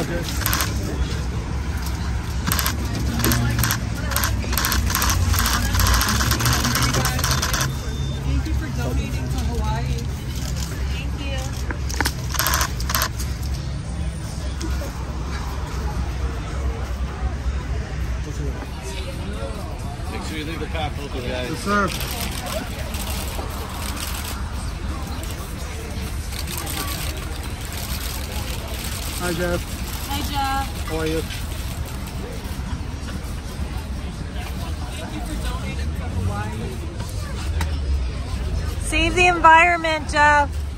up, Jeff? Make sure you leave the pack open, guys. Yes, sir. Hi, Jeff. Hi, Jeff. How are you? Thank you for donating to Hawaii. Save the environment, Jeff.